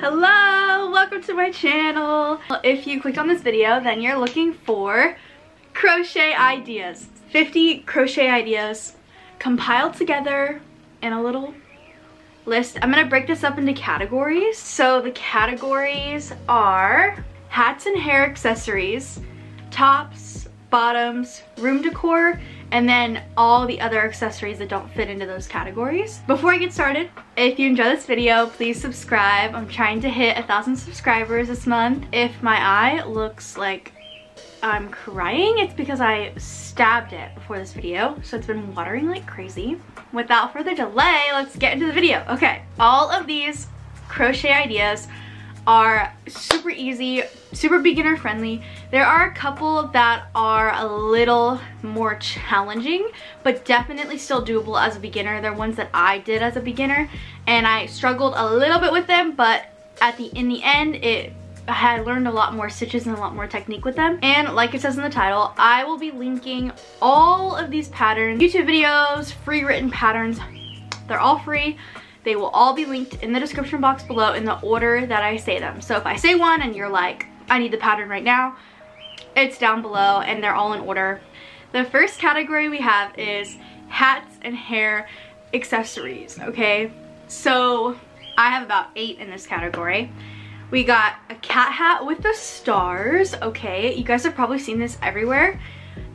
Hello, welcome to my channel. If you clicked on this video, then you're looking for crochet ideas. 50 crochet ideas compiled together in a little list. I'm gonna break this up into categories. So the categories are hats and hair accessories, tops, bottoms, room decor, and then all the other accessories that don't fit into those categories. Before I get started, if you enjoy this video, please subscribe. I'm trying to hit 1,000 subscribers this month. If my eye looks like I'm crying, it's because I stabbed it before this video, so it's been watering like crazy. Without further delay, let's get into the video. Okay, all of these crochet ideas are super easy, super beginner friendly. There are a couple that are a little more challenging, but definitely still doable as a beginner. They're ones that I did as a beginner and I struggled a little bit with them, but in the end I had learned a lot more stitches and a lot more technique with them. And like it says in the title, I will be linking all of these patterns, YouTube videos, free written patterns. They're all free. They will all be linked in the description box below in the order that I say them. So if I say one and you're like, I need the pattern right now, it's down below and they're all in order. The first category we have is hats and hair accessories, okay? So I have about 8 in this category. We got a cat hat with the stars, okay? You guys have probably seen this everywhere.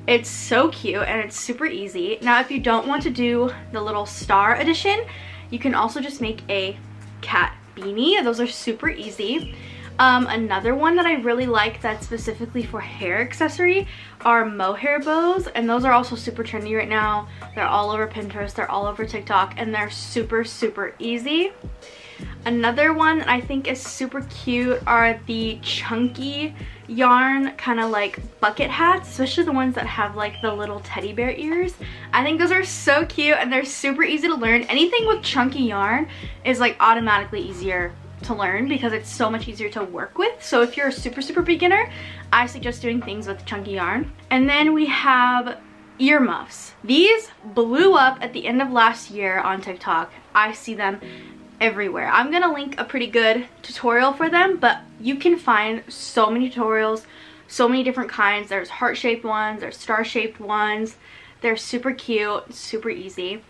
It's so cute and it's super easy. Now, if you don't want to do the little star edition, you can also just make a cat beanie. Those are super easy. Another one that I really like that's specifically for hair accessory are mohair bows, and those are also super trendy right now. They're all over Pinterest, they're all over TikTok, and they're super, super easy. Another one that I think is super cute are the chunky yarn kind of like bucket hats, especially the ones that have like the little teddy bear ears. I think those are so cute and they're super easy to learn. Anything with chunky yarn is like automatically easier to learn because it's so much easier to work with. So if you're a super, super beginner, I suggest doing things with chunky yarn. And then we have earmuffs. These blew up at the end of last year on TikTok. I see them everywhere. I'm gonna link a pretty good tutorial for them, but you can find so many tutorials, so many different kinds. There's heart-shaped ones, there's star-shaped ones. They're super cute, super easy.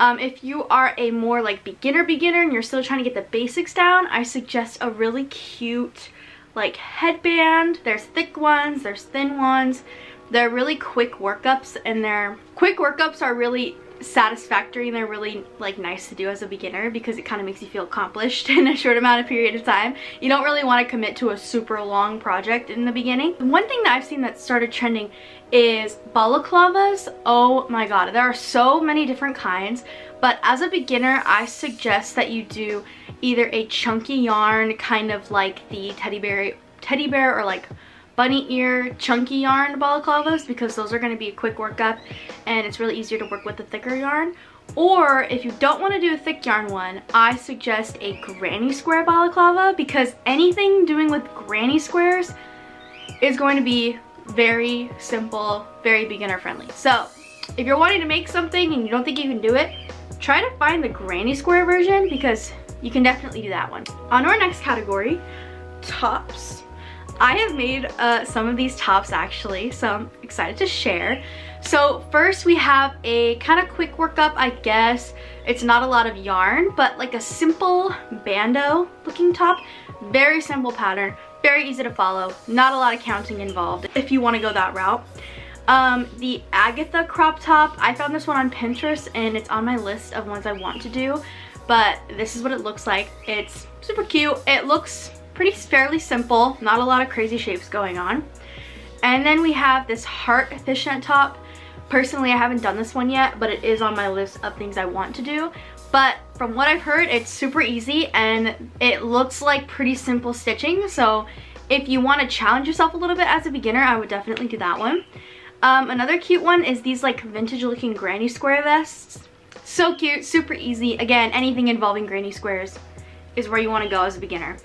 If you are a more like beginner and you're still trying to get the basics down, I suggest a really cute like headband. There's thick ones, there's thin ones. They're really quick workups, and their quick workups are really satisfactory and they're really like nice to do as a beginner because it kind of makes you feel accomplished in a short amount of period of time. You don't really want to commit to a super long project in the beginning. One thing that I've seen that started trending is balaclavas. Oh my god, there are so many different kinds, but as a beginner I suggest that you do either a chunky yarn kind of like the teddy bear or like bunny ear chunky yarn balaclavas, because those are going to be a quick workup and it's really easier to work with the thicker yarn. Or if you don't want to do a thick yarn one, I suggest a granny square balaclava, because anything doing with granny squares is going to be very simple, very beginner friendly. So if you're wanting to make something and you don't think you can do it, try to find the granny square version because you can definitely do that one. On our next category, tops. I have made some of these tops actually, so I'm excited to share. So first we have a kind of quick workup, I guess. It's not a lot of yarn, but like a simple bandeau looking top. Very simple pattern, very easy to follow, not a lot of counting involved if you want to go that route. The Agatha crop top, I found this one on Pinterest and it's on my list of ones I want to do, but this is what it looks like. It's super cute. It looks pretty fairly simple, not a lot of crazy shapes going on. And then we have this heart fishnet top. Personally, I haven't done this one yet, but it is on my list of things I want to do. But from what I've heard, it's super easy and it looks like pretty simple stitching. So if you want to challenge yourself a little bit as a beginner, I would definitely do that one. Another cute one is these like vintage looking granny square vests. So cute, super easy. Again, anything involving granny squares is where you want to go as a beginner.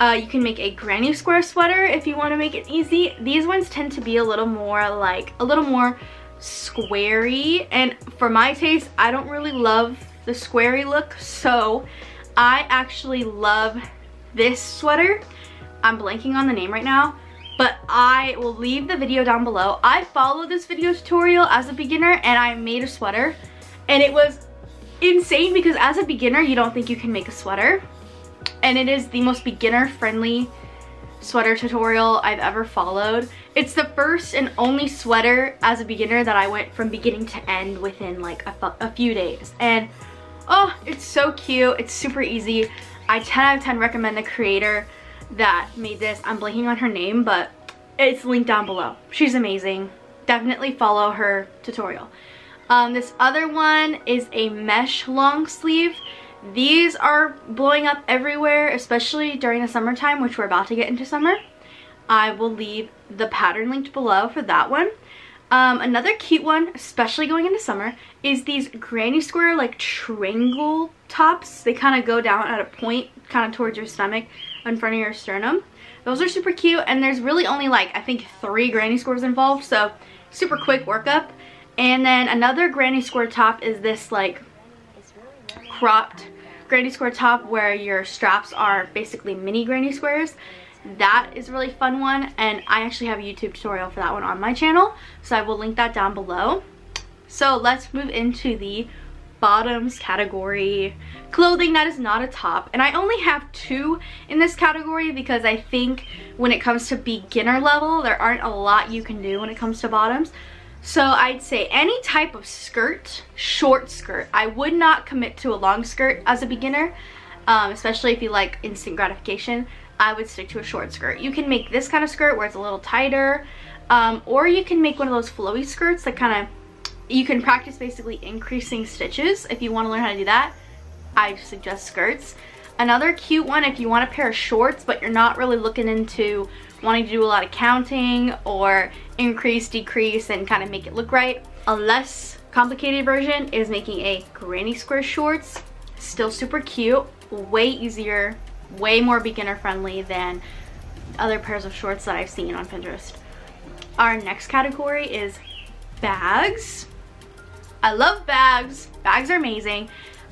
You can make a granny square sweater if you want to make it easy. These ones tend to be a little more like, a little more squarey. And for my taste, I don't really love the squarey look. So I actually love this sweater. I'm blanking on the name right now, but I will leave the video down below. I followed this video tutorial as a beginner and I made a sweater, and it was insane because as a beginner you don't think you can make a sweater, and it is the most beginner friendly sweater tutorial I've ever followed. It's the first and only sweater as a beginner that I went from beginning to end within like a few days, and oh, it's so cute. It's super easy. I 10 out of 10 recommend the creator that made this. I'm blanking on her name, but it's linked down below. She's amazing. Definitely follow her tutorial. This other one is a mesh long sleeve. These are blowing up everywhere, especially during the summertime, which we're about to get into summer. I will leave the pattern linked below for that one. Another cute one, especially going into summer, is these granny square like triangle tops. They kind of go down at a point kind of towards your stomach in front of your sternum. Those are super cute, and there's really only like I think 3 granny squares involved, so super quick workup. And then another granny square top is this like cropped granny square top where your straps are basically mini granny squares. That is a really fun one, and I actually have a YouTube tutorial for that one on my channel, so I will link that down below. So let's move into the bottoms category, clothing that is not a top. And I only have 2 in this category because I think when it comes to beginner level there aren't a lot you can do when it comes to bottoms. So I'd say any type of skirt, short skirt. I would not commit to a long skirt as a beginner, especially if you like instant gratification. I would stick to a short skirt. You can make this kind of skirt where it's a little tighter, or you can make one of those flowy skirts that kind of, you can practice basically increasing stitches. If you want to learn how to do that, I suggest skirts. Another cute one, if you want a pair of shorts but you're not really looking into wanting to do a lot of counting or increase, decrease, and kind of make it look right. A less complicated version is making a granny square shorts. Still super cute, way easier, way more beginner friendly than other pairs of shorts that I've seen on Pinterest. Our next category is bags. I love bags. Bags are amazing,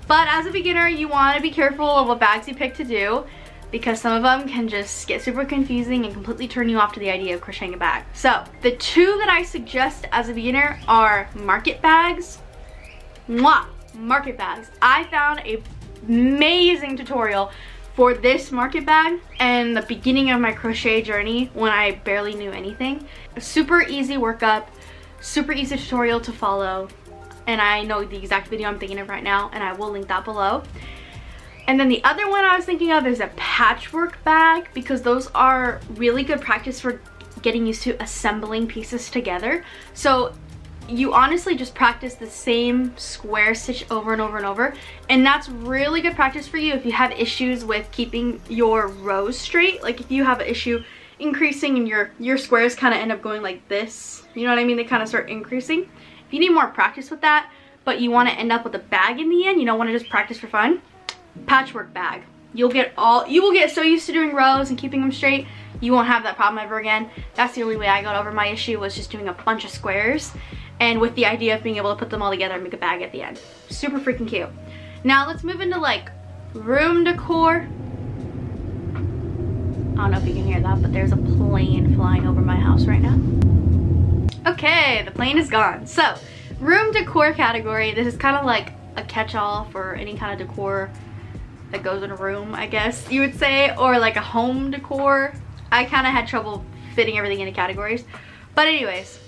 but as a beginner you want to be careful of what bags you pick to do because some of them can just get super confusing and completely turn you off to the idea of crocheting a bag. So the 2 that I suggest as a beginner are market bags. Mwah! Market bags. I found an amazing tutorial for this market bag and the beginning of my crochet journey when I barely knew anything. A super easy workup, super easy tutorial to follow. And I know the exact video I'm thinking of right now, and I will link that below. And then the other one I was thinking of is a patchwork bag, because those are really good practice for getting used to assembling pieces together. So you honestly just practice the same square stitch over and over and over, and that's really good practice for you if you have issues with keeping your rows straight. Like if you have an issue increasing and your squares kind of end up going like this, you know what I mean, they kind of start increasing. If you need more practice with that, but you want to end up with a bag in the end, you don't want to just practice for fun, patchwork bag. You will get so used to doing rows and keeping them straight, you won't have that problem ever again. That's the only way I got over my issue, was just doing a bunch of squares and with the idea of being able to put them all together and make a bag at the end. Super freaking cute. Now let's move into like room decor. I don't know if you can hear that, but there's a plane flying over my house right now. Okay, the plane is gone. So room decor category, this is kind of like a catch-all for any kind of decor that goes in a room, I guess you would say, or like a home decor. I kind of had trouble fitting everything into categories, but anyways,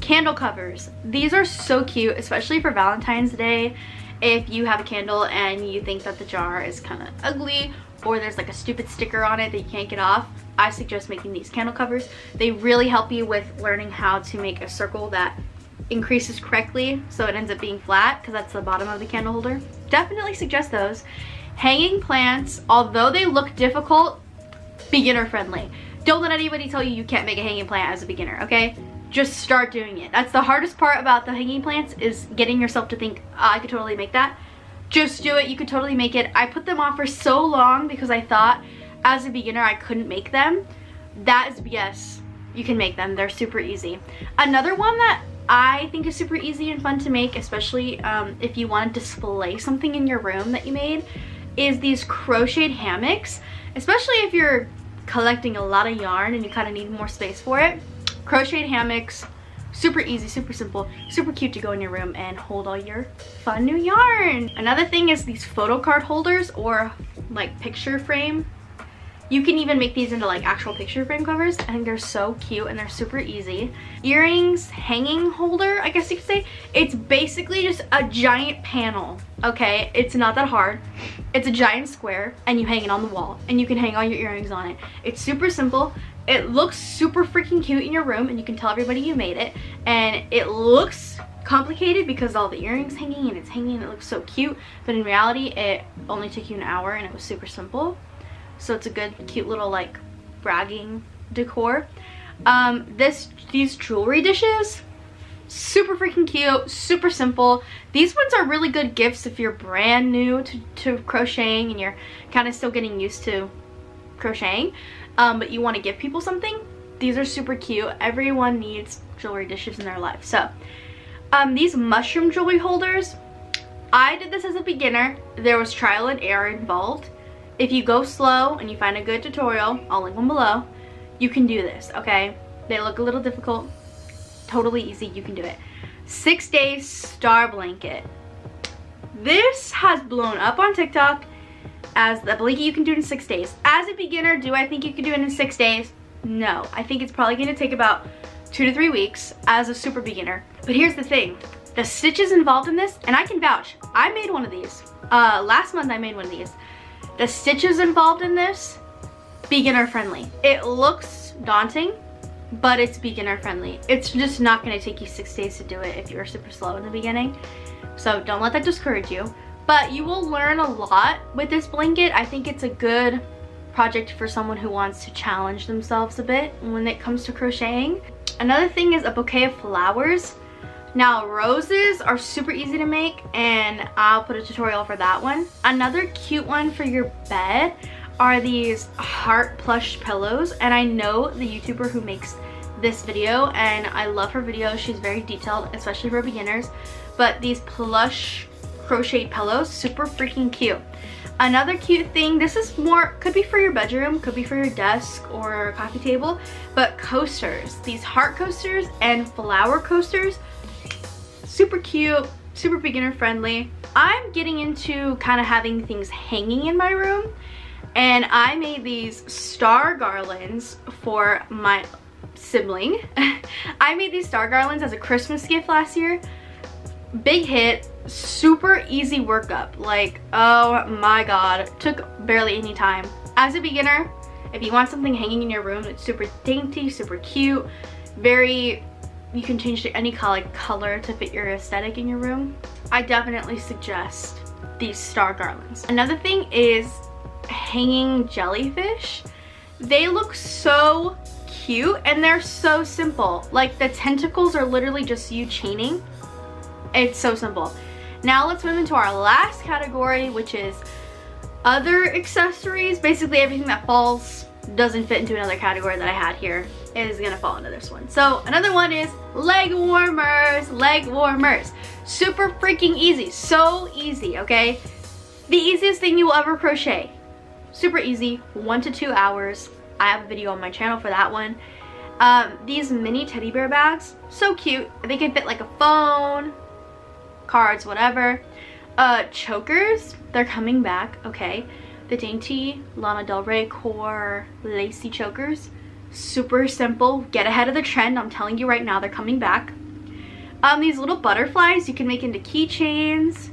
candle covers. These are so cute, especially for Valentine's Day. If you have a candle and you think that the jar is kind of ugly, or there's like a stupid sticker on it that you can't get off, I suggest making these candle covers. They really help you with learning how to make a circle that increases correctly so it ends up being flat, because that's the bottom of the candle holder. Definitely suggest those. Hanging plants, although they look difficult, beginner friendly. Don't let anybody tell you you can't make a hanging plant as a beginner, okay? Just start doing it. That's the hardest part about the hanging plants, is getting yourself to think, oh, I could totally make that. Just do it. You could totally make it. I put them off for so long because I thought as a beginner I couldn't make them. That is BS. You can make them. They're super easy. Another one that I think is super easy and fun to make, especially if you want to display something in your room that you made, is these crocheted hammocks. Especially if you're collecting a lot of yarn and you kind of need more space for it. Crocheted hammocks, super easy, super simple, super cute to go in your room and hold all your fun new yarn. Another thing is these photo card holders or like picture frame. You can even make these into like actual picture frame covers. I think they're so cute and they're super easy. Earrings, hanging holder, I guess you could say. It's basically just a giant panel, okay? It's not that hard. It's a giant square and you hang it on the wall and you can hang all your earrings on it. It's super simple. It looks super freaking cute in your room and you can tell everybody you made it. And it looks complicated because all the earrings hanging and it's hanging and it looks so cute. But in reality, it only took you an hour and it was super simple. So it's a good, cute little like bragging decor. These jewelry dishes, super freaking cute, super simple. These ones are really good gifts if you're brand new to crocheting and you're kind of still getting used to crocheting, but you want to give people something. These are super cute. Everyone needs jewelry dishes in their life. So these mushroom jewelry holders, I did this as a beginner. There was trial and error involved. If you go slow and you find a good tutorial, I'll link one below, you can do this, okay? They look a little difficult, totally easy, you can do it. 6-day star blanket. This has blown up on TikTok as the blanket you can do it in 6 days. As a beginner, do I think you can do it in 6 days? No, I think it's probably gonna take about 2 to 3 weeks as a super beginner. But here's the thing, the stitches involved in this, and I can vouch, I made one of these. Last month I made one of these. The stitches involved in this, beginner friendly. It looks daunting, but it's beginner friendly. It's just not gonna take you 6 days to do it if you're super slow in the beginning. So don't let that discourage you. But you will learn a lot with this blanket. I think it's a good project for someone who wants to challenge themselves a bit when it comes to crocheting. Another thing is a bouquet of flowers. Now, roses are super easy to make and I'll put a tutorial for that one. Another cute one for your bed are these heart plush pillows, and I know the YouTuber who makes this video and I love her videos. She's very detailed, especially for beginners, but these plush crochet pillows, super freaking cute. Another cute thing, this is more, could be for your bedroom, could be for your desk or coffee table, but coasters, these heart coasters and flower coasters, super cute, super beginner friendly. I'm getting into kind of having things hanging in my room, and I made these star garlands for my sibling. I made these star garlands as a Christmas gift last year. Big hit, super easy workup. Like, oh my god, took barely any time. As a beginner, if you want something hanging in your room, it's super dainty, super cute, very, you can change to any color to fit your aesthetic in your room. I definitely suggest these star garlands. Another thing is hanging jellyfish. They look so cute and they're so simple. Like the tentacles are literally just you chaining. It's so simple. Now let's move into our last category, which is other accessories. Basically everything that falls, doesn't fit into another category that I had here, is gonna fall into this one. So another one is leg warmers. Leg warmers, super freaking easy, so easy, okay? The easiest thing you will ever crochet, super easy, 1 to 2 hours. I have a video on my channel for that one. These mini teddy bear bags, so cute. They can fit like a phone, cards, whatever. Chokers, they're coming back, okay? The dainty Lana Del Rey core lacy chokers, super simple, get ahead of the trend. I'm telling you right now, they're coming back. These little butterflies you can make into keychains,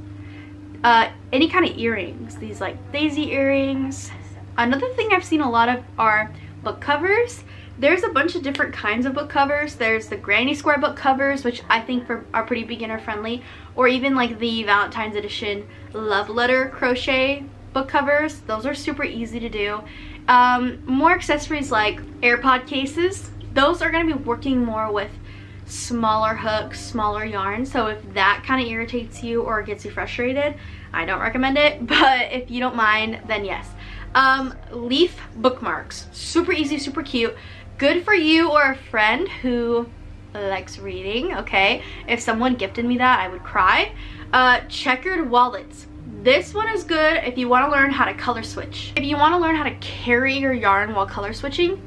any kind of earrings, these like daisy earrings. Another thing I've seen a lot of are book covers. There's a bunch of different kinds of book covers. There's the granny square book covers, which I think are pretty beginner friendly, or even like the Valentine's edition love letter crochet book covers. Those are super easy to do. More accessories like AirPod cases, those are going to be working more with smaller hooks, smaller yarn, so if that kind of irritates you or gets you frustrated, I don't recommend it, but if you don't mind, then yes. Leaf bookmarks, super easy, super cute, good for you or a friend who likes reading, okay? If someone gifted me that, I would cry. Checkered wallets, This one is good if you want to learn how to color switch. If you want to learn how to carry your yarn while color switching,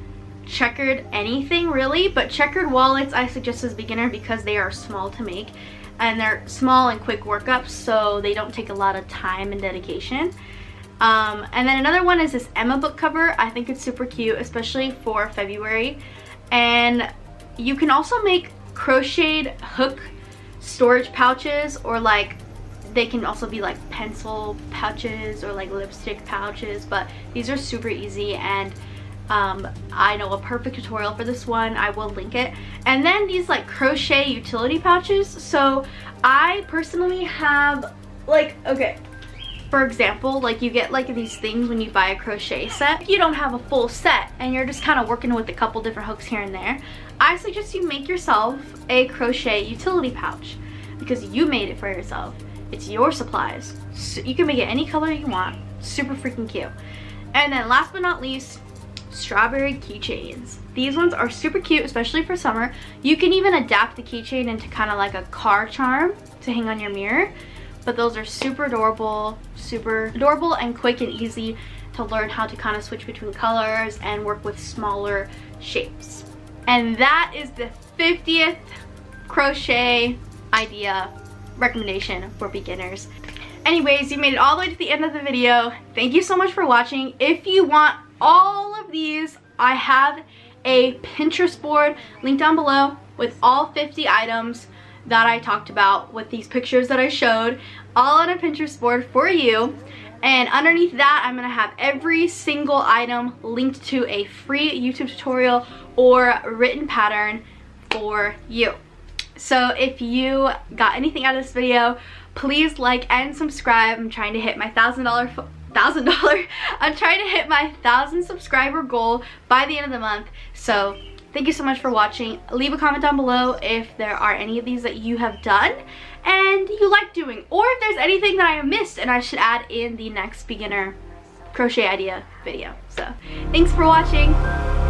checkered anything really, but checkered wallets I suggest as beginner because they are small to make and they're small and quick workups, so they don't take a lot of time and dedication. And then another one is this Emma book cover. I think it's super cute, especially for February. And you can also make crocheted hook storage pouches, or like they can also be like pencil pouches or like lipstick pouches, but these are super easy. And I know a perfect tutorial for this one, I will link it. And then these like crochet utility pouches. So I personally have like, okay, for example, like you get like these things when you buy a crochet set. If you don't have a full set and you're just kind of working with a couple different hooks here and there, I suggest you make yourself a crochet utility pouch because you made it for yourself. It's your supplies. So you can make it any color you want. Super freaking cute. And then last but not least, strawberry keychains. These ones are super cute, especially for summer. You can even adapt the keychain into kind of like a car charm to hang on your mirror. But those are super adorable and quick and easy to learn how to kind of switch between colors and work with smaller shapes. And that is the 50th crochet idea recommendation for beginners. Anyways, you made it all the way to the end of the video. Thank you so much for watching. If you want all of these, I have a Pinterest board linked down below with all 50 items that I talked about with these pictures that I showed, all on a Pinterest board for you. And underneath that, I'm gonna have every single item linked to a free YouTube tutorial or written pattern for you. So if you got anything out of this video, please like and subscribe. I'm trying to hit my thousand subscriber goal by the end of the month. So thank you so much for watching. Leave a comment down below if there are any of these that you have done and you like doing, or if there's anything that I missed and I should add in the next beginner crochet idea video. So thanks for watching.